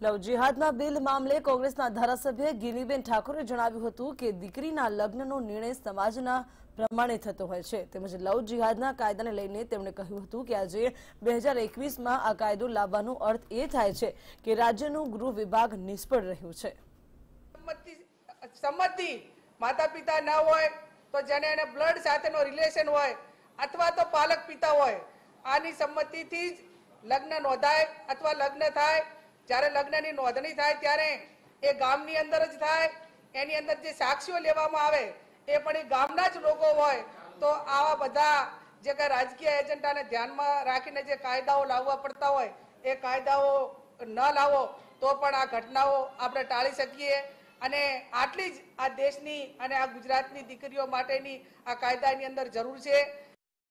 લવ જિહાદના bill મામલે કોંગ્રેસના ધારાસભ્ય ગિનીબેન ઠાકોરે જણાવ્યું હતું કે દીકરીના લગ્નનો નિર્ણય સમાજના પ્રમાણે થતો હોય છે તેમજ લવ જિહાદના કાયદાને લઈને તેમણે કહ્યું હતું કે આજે 2021માં આ કાયદો લાવવાનો અર્થ એ થાય છે કે રાજ્યનું ગૃહ વિભાગ નિષ્ફળ રહ્યું છે। સંમતિ માતા પિતા ન હોય તો જેને એને બ્લડ સાથેનો રિલેશન હોય અથવા તો પાલક પિતા હોય આની સંમતિથી જ લગ્ન નોંધાય અથવા લગ્ન થાય। જ્યારે લગ્નની નોંધણી થાય ત્યારે એ ગામની અંદર જ થાય, એની અંદર જે સાક્ષીઓ લેવામાં આવે એ પણ એ ગામના જ લોકો હોય। તો આવા બધા જે કંઈ રાજકીય એજન્ડાને ધ્યાનમાં રાખીને જે કાયદાઓ લાવવા પડતા હોય એ કાયદાઓ ન લાવો તો પણ આ ઘટનાઓ આપણે ટાળી શકીએ। અને આટલી જ આ દેશની અને આ ગુજરાતની દીકરીઓ માટેની આ કાયદાની અંદર જરૂર છે।